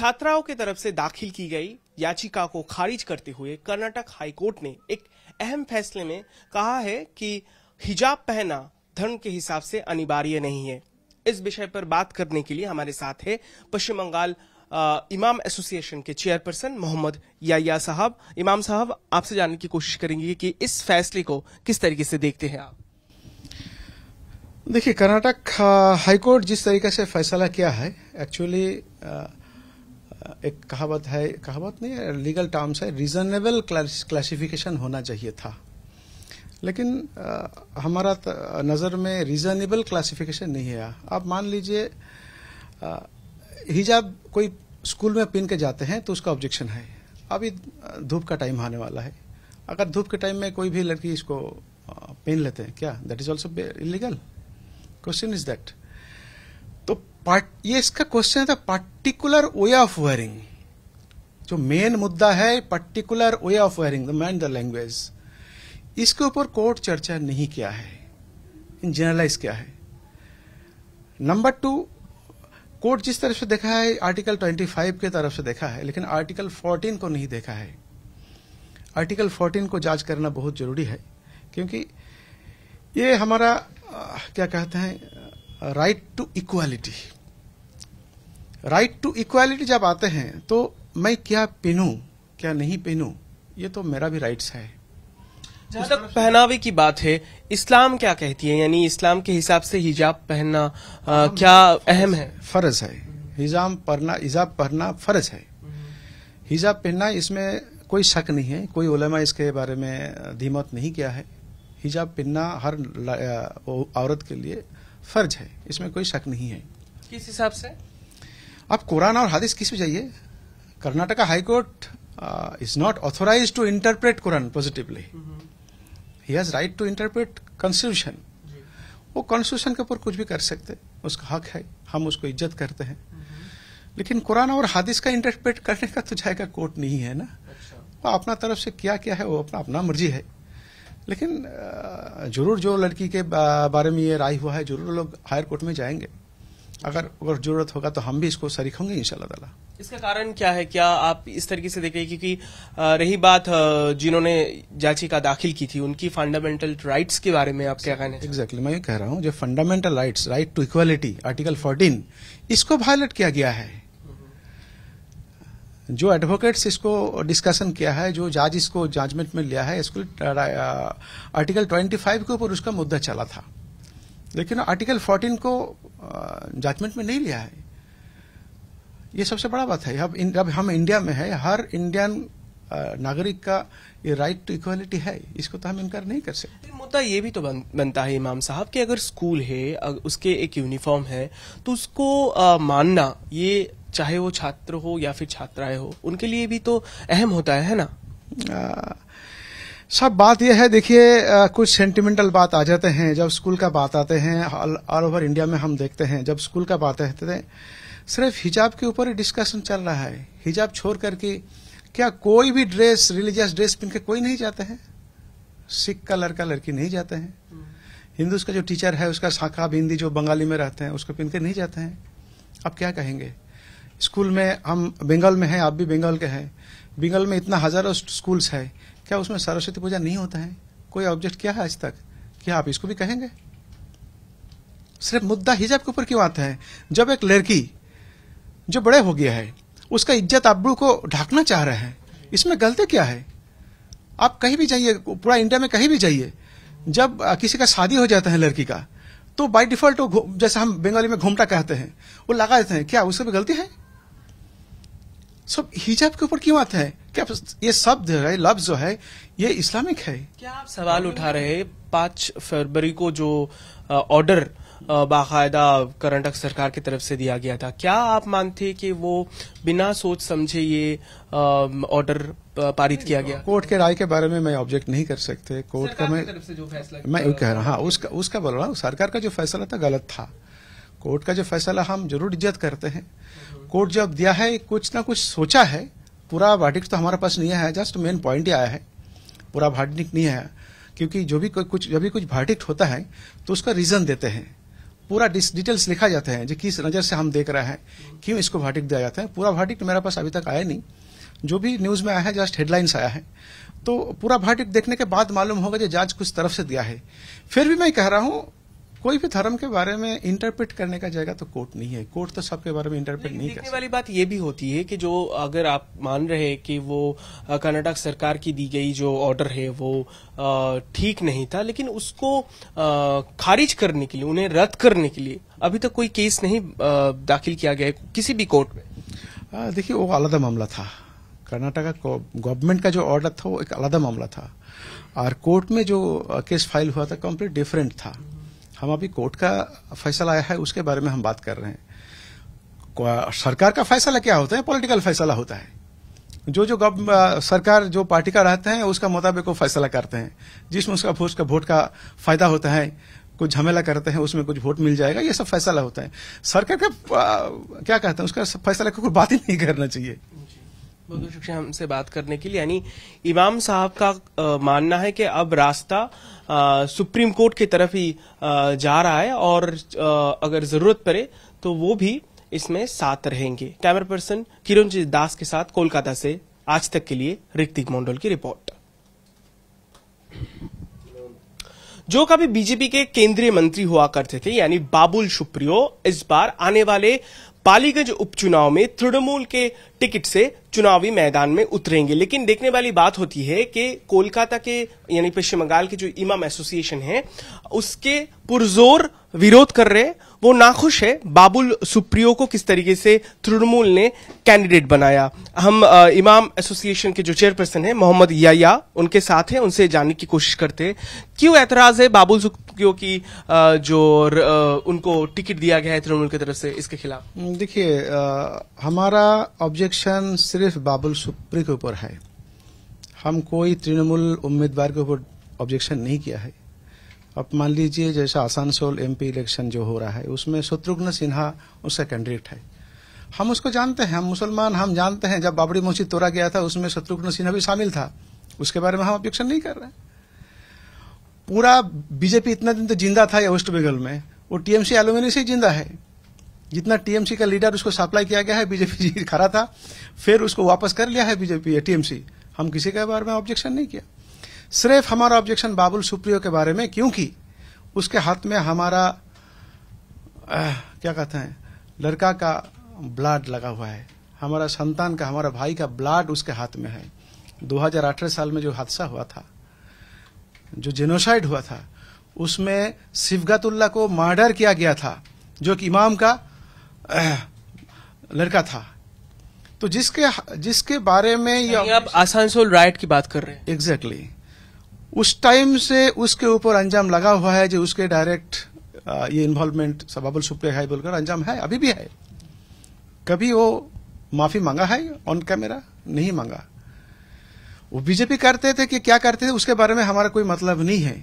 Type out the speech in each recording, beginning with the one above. छात्राओं की तरफ से दाखिल की गई याचिका को खारिज करते हुए कर्नाटक हाईकोर्ट ने एक अहम फैसले में कहा है कि हिजाब पहनना धर्म के हिसाब से अनिवार्य नहीं है। इस विषय पर बात करने के लिए हमारे साथ है पश्चिम बंगाल इमाम एसोसिएशन के चेयरपर्सन मोहम्मद याहिया साहब। इमाम साहब, आपसे जानने की कोशिश करेंगे कि इस फैसले को किस तरीके से देखते हैं आप। देखिए, कर्नाटक हाईकोर्ट जिस तरीके से फैसला किया है, एक्चुअली एक कहावत है, कहावत नहीं, लीगल टर्म्स है, रीजनेबल क्लासिफिकेशन होना चाहिए था, लेकिन हमारा नज़र में रीजनेबल क्लासिफिकेशन नहीं है। आप मान लीजिए हिजाब कोई स्कूल में पहन के जाते हैं तो उसका ऑब्जेक्शन है, अभी धूप का टाइम आने वाला है, अगर धूप के टाइम में कोई भी लड़की इसको पहन लेते हैं क्या, that is also illegal? Question is that. तो ये इसका क्वेश्चन था पार्टिकुलर वे ऑफ वेयरिंग, जो मेन मुद्दा है particular way of wearing, the man the language, इसके ऊपर कोर्ट चर्चा नहीं किया है, इन जनरलाइज किया है। नंबर टू, कोर्ट जिस तरफ से देखा है आर्टिकल 25 के तरफ से देखा है, लेकिन आर्टिकल 14 को नहीं देखा है। आर्टिकल 14 को जांच करना बहुत जरूरी है, क्योंकि ये हमारा क्या कहते हैं right to equality, right to equality जब आते हैं तो मैं क्या पहनूं क्या नहीं पहनूं, ये तो मेरा भी राइट्स है। जहां तक पहनावे की बात है, इस्लाम क्या कहती है, यानी इस्लाम के हिसाब से हिजाब पहनना क्या अहम है? फर्ज है, हिजाब पहनना फर्ज है, हिजाब पहनना, इसमें कोई शक नहीं है, कोई उलेमा इसके बारे में धीमत नहीं किया है। हिजाब पहनना हर औरत के लिए फर्ज है, इसमें कोई शक नहीं है। किस हिसाब से? आप कुरान और हादिस किस पे जाइए, Karnataka high court is not authorise to interpret Quran positively, he has right to interpret constitution. वो कॉन्स्टिट्यूशन के ऊपर कुछ भी कर सकते, उसका हक है, हम उसको इज्जत करते हैं, लेकिन कुरान और हादिस का इंटरप्रेट करने का तो जायका कोर्ट नहीं है ना। वो अपना तरफ से क्या क्या है वो अपना मर्जी है, लेकिन जरूर जो लड़की के बारे में ये राय हुआ है, जरूर लोग हायर कोर्ट में जाएंगे, अगर जरूरत होगा तो हम भी इसको सरीख होंगे इंशाल्लाह ताला। इसका कारण क्या है, क्या आप इस तरीके से देखें? क्योंकि रही बात जिन्होंने याचिका दाखिल की थी उनकी फंडामेंटल राइट्स के बारे में आप क्या कहना है? एग्जैक्टली मैं ये कह रहा हूँ, जो fundamental rights, right to equality, article 14, इसको वायलेट किया गया है। जो एडवोकेट्स इसको डिस्कशन किया है, जो जज इसको जजमेंट में लिया है, इसको आर्टिकल 25 के ऊपर उसका मुद्दा चला था, लेकिन आर्टिकल 14 को जजमेंट में नहीं लिया है। ये सबसे बड़ा बात है। अब हम इंडिया में है, हर इंडियन नागरिक का ये राइट टू इक्वालिटी है, इसको तो हम इनकार नहीं कर सकते। मुद्दा ये भी तो बनता है इमाम साहब कि अगर स्कूल है, उसके एक यूनिफॉर्म है, तो उसको मानना, ये चाहे वो छात्र हो या फिर छात्राएं हो, उनके लिए भी तो अहम होता है ना। सब बात यह है, देखिए कुछ सेंटिमेंटल बात आ जाते हैं जब स्कूल का बात आते हैं, ऑल ओवर इंडिया में हम देखते हैं जब स्कूल का बात आते हैं सिर्फ हिजाब के ऊपर ही डिस्कशन चल रहा है। हिजाब छोड़ करके क्या कोई भी ड्रेस, रिलीजियस ड्रेस पहन के कोई नहीं जाते हैं? सिख का लड़का लड़की नहीं जाते हैं, हिंदूज का जो टीचर है उसका शाखा बिंदी जो बंगाली में रहते हैं उसको पहन के नहीं जाते हैं। आप क्या कहेंगे? स्कूल में, हम बंगाल में हैं, आप भी बंगाल के हैं, बंगाल में इतना हजारों स्कूल्स है, क्या उसमें सरस्वती पूजा नहीं होता है? कोई ऑब्जेक्ट किया है आज तक? क्या आप इसको भी कहेंगे? सिर्फ मुद्दा हिजाब के ऊपर क्यों आता है? जब एक लड़की जो बड़े हो गया है उसका इज्जत आबरू को ढांकना चाह रहे हैं, इसमें गलती क्या है? आप कहीं भी जाइए, पूरा इंडिया में कहीं भी जाइए, जब किसी का शादी हो जाता है लड़की का, तो बाय डिफॉल्ट वो, जैसा हम बंगाली में घूमटा कहते हैं, वो लगा देते हैं, क्या उसमें भी गलती है? सब हिजाब के ऊपर क्यों आता है? क्या ये शब्द है, लफ्ज जो है, ये इस्लामिक है? क्या आप सवाल उठा रहे हैं 5 फरवरी को जो ऑर्डर बाकायदा कर्नाटक सरकार की तरफ से दिया गया था, क्या आप मानते हैं कि वो बिना सोच समझे ये ऑर्डर पारित किया गया? कोर्ट के राय के बारे में मैं ऑब्जेक्ट नहीं कर सकते, कोर्ट का मैं कह रहा हूँ, उसका बोल रहा हूँ, सरकार का जो फैसला था गलत था। कोर्ट का जो फैसला हम जरूर इज्जत करते हैं, कोर्ट जब दिया है कुछ ना कुछ सोचा है, पूरा वर्डिक्ट तो हमारे पास नहीं आया है, जस्ट मेन पॉइंट ही आया है, पूरा वर्डिक्ट नहीं आया, क्योंकि जो भी कुछ वर्डिक्ट होता है तो उसका रीजन देते हैं, पूरा डिटेल्स लिखा जाता है जो किस नज़र से हम देख रहे हैं, क्यों इसको भार्टिक दिया जाता है। पूरा भार्टिक मेरे पास अभी तक आया नहीं, जो भी न्यूज़ में आया है जस्ट हेडलाइंस आया है, तो पूरा भार्टिक देखने के बाद मालूम होगा जो जज कुछ तरफ से दिया है। फिर भी मैं कह रहा हूँ कोई भी धर्म के बारे में इंटरप्रेट करने का जगह तो कोर्ट नहीं है, कोर्ट तो सबके बारे में इंटरप्रेट नहीं करने वाली बात ये भी होती है कि जो अगर आप मान रहे हैं कि वो कर्नाटक सरकार की दी गई जो ऑर्डर है वो ठीक नहीं था, लेकिन उसको खारिज करने के लिए, उन्हें रद्द करने के लिए अभी तक कोई केस नहीं दाखिल किया गया है किसी भी कोर्ट में। देखिए वो अलग मामला था, कर्नाटका गवर्नमेंट का जो ऑर्डर था वो एक अलग मामला था और कोर्ट में जो केस फाइल हुआ था कम्प्लीट डिफरेंट था। हम अभी कोर्ट का फैसला आया है उसके बारे में हम बात कर रहे हैं। सरकार का फैसला क्या होता है, पॉलिटिकल फैसला होता है, जो सरकार जो पार्टी का रहते हैं उसका मुताबिक वो फैसला करते हैं, जिसमें उसका वोट का फायदा होता है, कुछ झमेला करते हैं उसमें कुछ वोट मिल जाएगा, ये सब फैसला होता है। सरकार का क्या कहते हैं उसका फैसला को कोई बात ही नहीं करना चाहिए। बहुत शुक्रिया हमसे बात करने के लिए। यानी इमाम साहब का मानना है कि अब रास्ता सुप्रीम कोर्ट की तरफ ही जा रहा है और अगर जरूरत पड़े तो वो भी इसमें साथ रहेंगे। कैमरा पर्सन किरणजीत दास के साथ कोलकाता से आज तक के लिए रत्तिक मोंडल की रिपोर्ट। जो कभी बीजेपी के केंद्रीय मंत्री हुआ करते थे यानी बाबुल सुप्रियो, इस बार आने वाले पालीगंज उपचुनाव में तृणमूल के टिकट से चुनावी मैदान में उतरेंगे। लेकिन देखने वाली बात होती है कि कोलकाता के यानी पश्चिम बंगाल के जो इमाम एसोसिएशन है उसके पुरजोर विरोध कर रहे, वो नाखुश है बाबुल सुप्रियो को किस तरीके से तृणमूल ने कैंडिडेट बनाया। हम इमाम एसोसिएशन के जो चेयरपर्सन है मोहम्मद याया उनके साथ हैं, उनसे जानने की कोशिश करते हैं क्यों एतराज है बाबुल सुप्रियो की जो उनको टिकट दिया गया है तृणमूल की तरफ से इसके खिलाफ। देखिए हमारा ऑब्जेक्शन सिर्फ बाबुल सुप्रियो के ऊपर है, हम कोई तृणमूल उम्मीदवार के ऊपर ऑब्जेक्शन नहीं किया है। अब मान लीजिए जैसा आसानसोल एमपी इलेक्शन जो हो रहा है उसमें शत्रुघ्न सिन्हा उसका कैंडिडेट है, हम उसको जानते हैं, हम मुसलमान हम जानते हैं। जब बाबरी मस्जिद तोड़ा गया था उसमें शत्रुघ्न सिन्हा भी शामिल था, उसके बारे में हम ऑब्जेक्शन नहीं कर रहे हैं। पूरा बीजेपी इतना दिन तो जिंदा था या वेस्ट बंगाल में, वो टीएमसी एलुमनी से ही जिंदा है। जितना टीएमसी का लीडर उसको सप्लाई किया गया है बीजेपी जी खड़ा था, फिर उसको वापस कर लिया है बीजेपी या टीएमसी। हम किसी के बारे में ऑब्जेक्शन नहीं किया, सिर्फ हमारा ऑब्जेक्शन बाबुल सुप्रियो के बारे में, क्योंकि उसके हाथ में हमारा क्या कहते हैं लड़का का ब्लड लगा हुआ है, हमारा संतान का हमारा भाई का ब्लड उसके हाथ में है। 2018 साल में जो हादसा हुआ था, जो जेनोसाइड हुआ था, उसमें शिवगतुल्ला को मर्डर किया गया था जो कि इमाम का लड़का था। तो जिसके बारे में आप आसानसोल राइट की बात कर रहे हैं एग्जैक्टली उस टाइम से उसके ऊपर अंजाम लगा हुआ है, जो उसके डायरेक्ट ये इन्वॉल्वमेंट बाबुल सुप्रियो है बोलकर अंजाम है, अभी भी है। कभी वो माफी मांगा है ऑन कैमरा? नहीं मांगा। वो बीजेपी करते थे कि क्या करते थे उसके बारे में हमारा कोई मतलब नहीं है।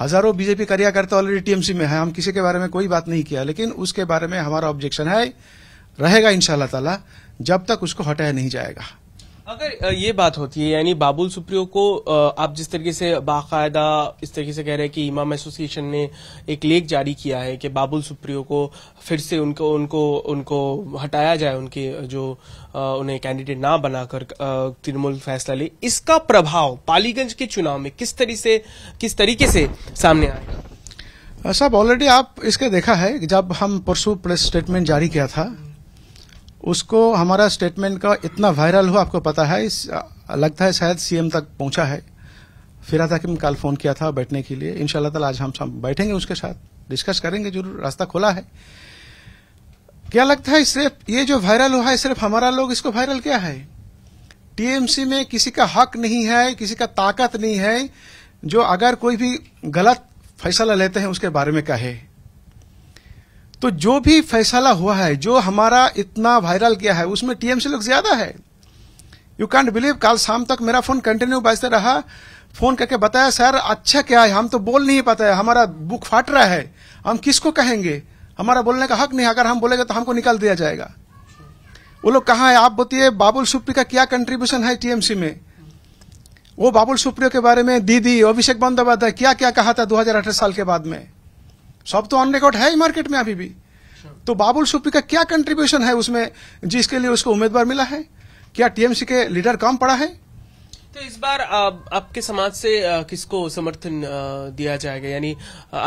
हजारों बीजेपी कार्यकर्ता ऑलरेडी टीएमसी में है, हम किसी के बारे में कोई बात नहीं किया, लेकिन उसके बारे में हमारा ऑब्जेक्शन है, रहेगा इंशाल्लाह ताला जब तक उसको हटाया नहीं जाएगा। अगर ये बात होती है यानी बाबुल सुप्रियो को आप जिस तरीके से बाकायदा इस तरीके से कह रहे हैं कि इमाम एसोसिएशन ने एक लेख जारी किया है कि बाबुल सुप्रियो को फिर से उनको उनको उनको हटाया जाए, उनके जो उन्हें कैंडिडेट ना बनाकर तृणमूल फैसला ले, इसका प्रभाव पालीगंज के चुनाव में किस तरीके से सामने आएगा? साहब ऑलरेडी आप इसके देखा है, जब हम परसों प्रेस स्टेटमेंट जारी किया था उसको हमारा स्टेटमेंट का इतना वायरल हुआ, आपको पता है लगता है शायद सीएम तक पहुंचा है। फिरहाद हकीम कल फोन किया था बैठने के लिए, इंशाल्लाह ताला आज हम सब बैठेंगे उसके साथ, डिस्कस करेंगे, जरूर रास्ता खोला है। क्या लगता है सिर्फ ये जो वायरल हुआ है सिर्फ हमारा लोग इसको वायरल किया है? टीएमसी में किसी का हक नहीं है, किसी का ताकत नहीं है जो अगर कोई भी गलत फैसला लेते हैं उसके बारे में कहे। तो जो भी फैसला हुआ है जो हमारा इतना वायरल किया है उसमें टीएमसी लोग ज्यादा है। यू कांट बिलीव, कल शाम तक मेरा फोन कंटिन्यू बजता रहा, फोन करके बताया सर अच्छा क्या है, हम तो बोल नहीं पाते हैं, हमारा बुक फाट रहा है, हम किसको कहेंगे, हमारा बोलने का हक नहीं, अगर हम बोलेंगे तो हमको निकाल दिया जाएगा। वो लोग कहाँ है? आप बताइए बाबुल सुप्रियो का क्या कंट्रीब्यूशन है टीएमसी में? वो बाबुल सुप्रियो के बारे में दीदी अभिषेक बंदोपाध्याय क्या क्या कहा था 2018 साल के बाद में? सब तो ऑन रिकॉर्ड है ही मार्केट में अभी भी। तो बाबुल सुप्रियो का क्या कंट्रीब्यूशन है उसमें जिसके लिए उसको उम्मीदवार मिला है? क्या टीएमसी के लीडर कम पड़ा है? तो इस बार आपके समाज से किसको समर्थन दिया जाएगा? यानी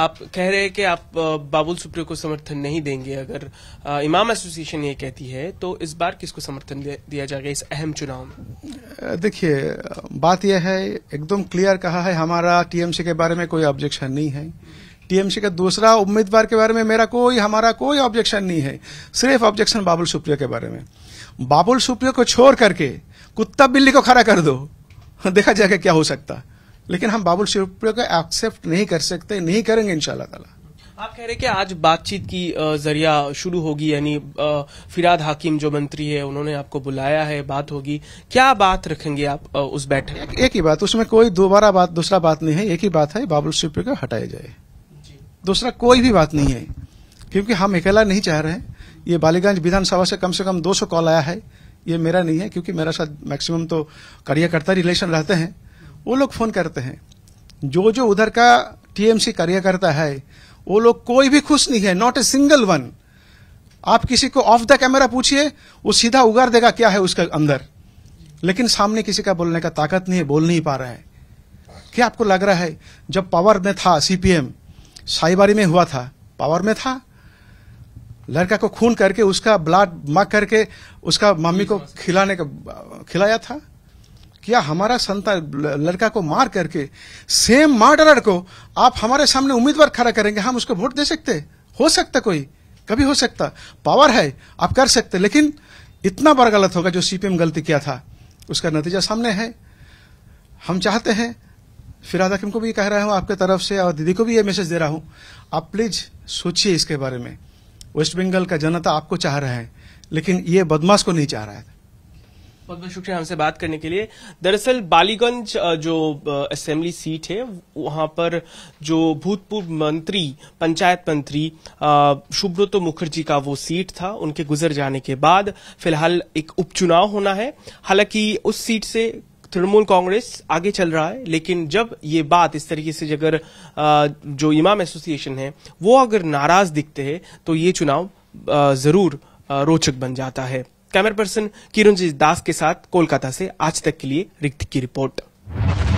आप कह रहे हैं कि आप बाबुल सुप्रियो को समर्थन नहीं देंगे, अगर इमाम एसोसिएशन ये कहती है तो इस बार किसको समर्थन दिया जाएगा इस अहम चुनाव में? देखिए, बात यह है, एकदम क्लियर कहा है, हमारा टीएमसी के बारे में कोई ऑब्जेक्शन नहीं है। टीएमसी का दूसरा उम्मीदवार के बारे में मेरा कोई, हमारा कोई ऑब्जेक्शन नहीं है। सिर्फ ऑब्जेक्शन बाबुल सुप्रियो के बारे में। बाबुल सुप्रियो को छोड़ करके कुत्ता बिल्ली को खड़ा कर दो, देखा जाएगा क्या हो सकता। लेकिन हम बाबुल सुप्रियो को एक्सेप्ट नहीं कर सकते, नहीं करेंगे इंशाल्लाह ताला। आप कह रहे हैं कि आज बातचीत की जरिया शुरू होगी, यानी फिरहाद हाकिम जो मंत्री है उन्होंने आपको बुलाया है, बात होगी। क्या बात रखेंगे आप उस बैठक में? एक ही बात, उसमें कोई दोबारा बात, दूसरा बात नहीं है। एक ही बात है, बाबुल सुप्रियो को हटाया जाए, दूसरा कोई भी बात नहीं है। क्योंकि हम अकेला नहीं चाह रहे हैं। ये पालीगंज विधानसभा से कम 200 कॉल आया है, ये मेरा नहीं है, क्योंकि मेरा साथ मैक्सिमम तो कार्यकर्ता रिलेशन रहते हैं, वो लोग फोन करते हैं। जो जो उधर का टीएमसी कार्यकर्ता है वो लोग कोई भी खुश नहीं है, नॉट ए सिंगल वन। आप किसी को ऑफ द कैमरा पूछिए, वो सीधा उगार देगा क्या है उसके अंदर, लेकिन सामने किसी का बोलने का ताकत नहीं है, बोल नहीं पा रहा है। क्या आपको लग रहा है जब पावर में था सीपीएम, साईबारी में हुआ था, पावर में था, लड़का को खून करके उसका ब्लड मग करके उसका मम्मी को खिलाने का खिलाया था? क्या हमारा संतान लड़का को मार करके सेम मर्डरर को आप हमारे सामने उम्मीदवार खड़ा करेंगे, हम उसको वोट दे सकते? हो सकता, कोई कभी हो सकता, पावर है, आप कर सकते। लेकिन इतना बड़ा गलत होगा जो सीपीएम गलती किया था, उसका नतीजा सामने है। हम चाहते हैं, फिरहाद हाकिम को भी कह रहा हूं आपके तरफ से और दीदी को भी ये मैसेज दे रहा हूं, आप प्लीज सोचिए इसके बारे में। वेस्ट बंगाल का जनता आपको चाह रहा है, लेकिन ये बदमाश को नहीं चाह रहा है। बहुत बहुत शुक्रिया हमसे बात करने के लिए। दरअसल पालीगंज जो असेंबली सीट है वहां पर जो भूतपूर्व मंत्री, पंचायत मंत्री सुब्रत मुखर्जी का वो सीट था, उनके गुजर जाने के बाद फिलहाल एक उपचुनाव होना है। हालांकि उस सीट से तृणमूल कांग्रेस आगे चल रहा है, लेकिन जब ये बात इस तरीके से अगर जो इमाम एसोसिएशन है वो अगर नाराज दिखते हैं तो ये चुनाव जरूर रोचक बन जाता है। कैमरा पर्सन किरणजीत दास के साथ कोलकाता से आज तक के लिए रितिक की रिपोर्ट।